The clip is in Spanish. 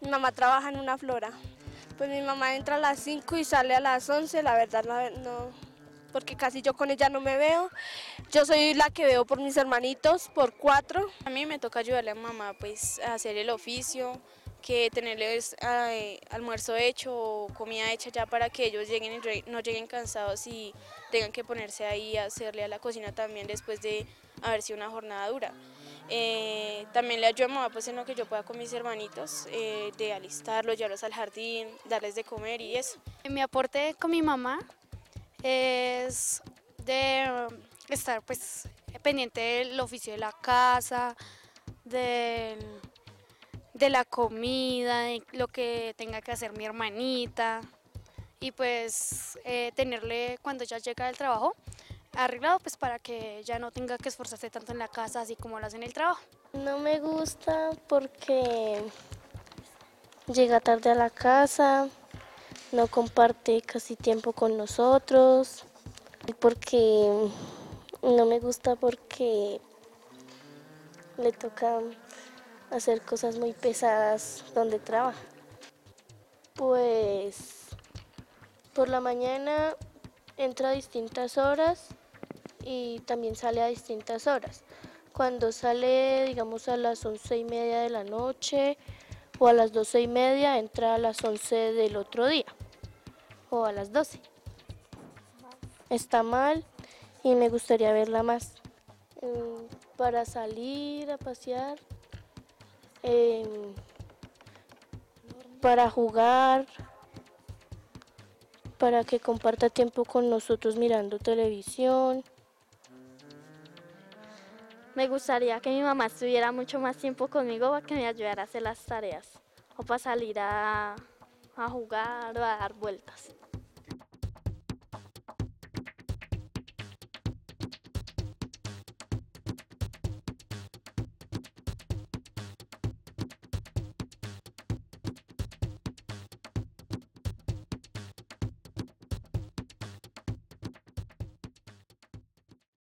Mi mamá trabaja en una flora. Pues mi mamá entra a las 5 y sale a las 11, la verdad no, porque casi yo con ella no me veo. Yo soy la que veo por mis hermanitos, por 4. A mí me toca ayudarle a mamá pues, a hacer el oficio, que tenerles almuerzo hecho o comida hecha ya para que ellos lleguen y no lleguen cansados y tengan que ponerse ahí a hacerle a la cocina también después de haber sido una jornada dura. También le ayudo a mamá pues, en lo que yo pueda con mis hermanitos, de alistarlos, llevarlos al jardín, darles de comer y eso. Mi aporte con mi mamá es de estar pues, pendiente del oficio de la casa, de la comida, de lo que tenga que hacer mi hermanita y pues tenerle cuando ya llega del trabajo arreglado pues para que ya no tenga que esforzarse tanto en la casa así como lo hace en el trabajo. No me gusta porque llega tarde a la casa, no comparte casi tiempo con nosotros, porque no me gusta porque le toca hacer cosas muy pesadas donde trabaja. Pues por la mañana entra a distintas horas y también sale a distintas horas. Cuando sale, digamos, a las 11:30 de la noche o a las 12:30, entra a las 11 del otro día o a las 12. Está mal y me gustaría verla más. Para salir a pasear, para jugar, para que comparta tiempo con nosotros mirando televisión. Me gustaría que mi mamá estuviera mucho más tiempo conmigo para que me ayudara a hacer las tareas o para salir a jugar o a dar vueltas.